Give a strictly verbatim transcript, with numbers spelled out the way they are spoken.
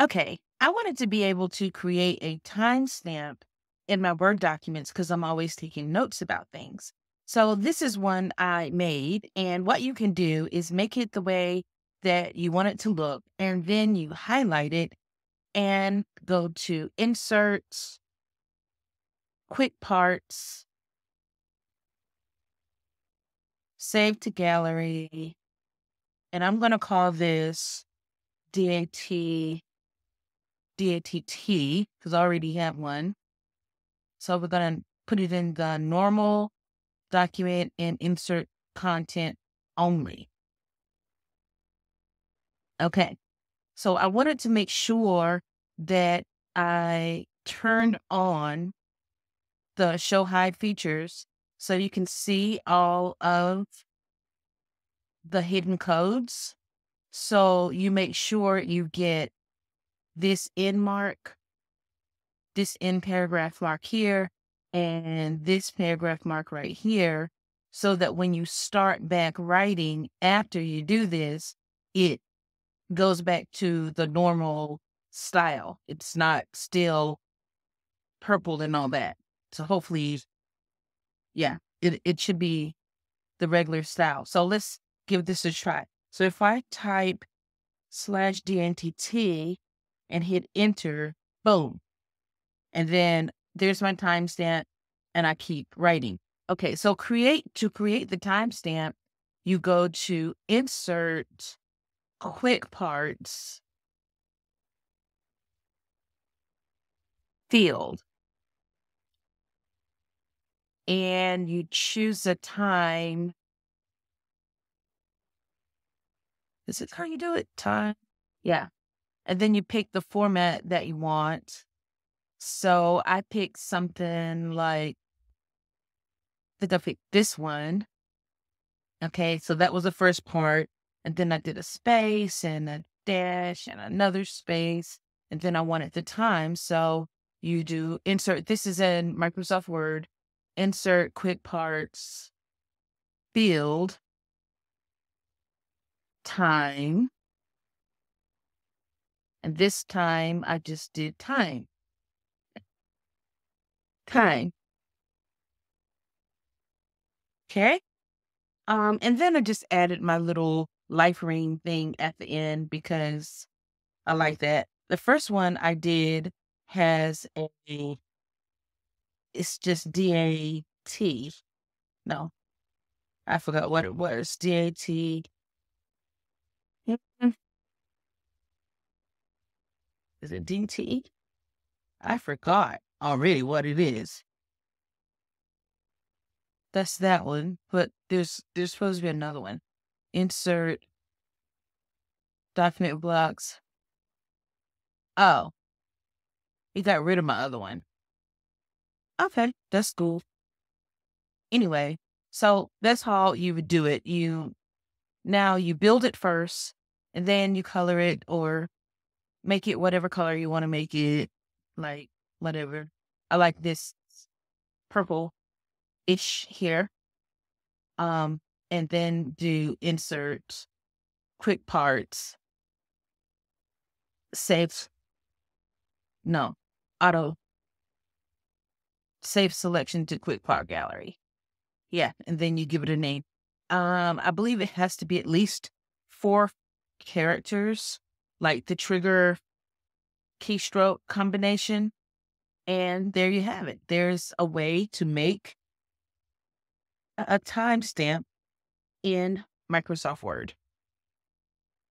Okay, I wanted to be able to create a timestamp in my Word documents because I'm always taking notes about things. So this is one I made, and what you can do is make it the way that you want it to look, and then you highlight it and go to Inserts, Quick Parts, Save to Gallery, and I'm going to call this D A T D A T T because I already have one. So we're going to put it in the normal document and insert content only. Okay. So I wanted to make sure that I turned on the show hide features so you can see all of the hidden codes. So you make sure you get this end mark, this end paragraph mark here, and this paragraph mark right here, so that when you start back writing after you do this, it goes back to the normal style. It's not still purple and all that. So hopefully, yeah, it, it should be the regular style. So let's give this a try. So if I type slash D N T T and hit enter, boom. And then there's my timestamp and I keep writing. Okay, so create to create the timestamp, you go to Insert, Quick Parts, Field. And you choose a time. Is it how you do it? Time? Yeah. And then you pick the format that you want. So I picked something like, I think I picked this one. Okay, so that was the first part. And then I did a space and a dash and another space. And then I wanted the time. So you do insert. This is in Microsoft Word. Insert, Quick Parts, Field, Time. And this time I just did time. Time. Okay. Um, and then I just added my little life ring thing at the end because I like that. The first one I did has a, it's just D A T. No, I forgot what it was. D A T. Is it D T? I forgot already what it is. That's that one, but there's there's supposed to be another one. Insert, document blocks. Oh, it got rid of my other one. Okay, that's cool. Anyway, so that's how you would do it. You now you build it first, and then you color it or make it whatever color you want to make it, like whatever. I like this purple-ish here. Um, and then do insert, quick parts, save. No, auto. Save selection to Quick Part Gallery. Yeah, and then you give it a name. Um, I believe it has to be at least four characters, like the trigger keystroke combination. And there you have it. There's a way to make a timestamp in Microsoft Word.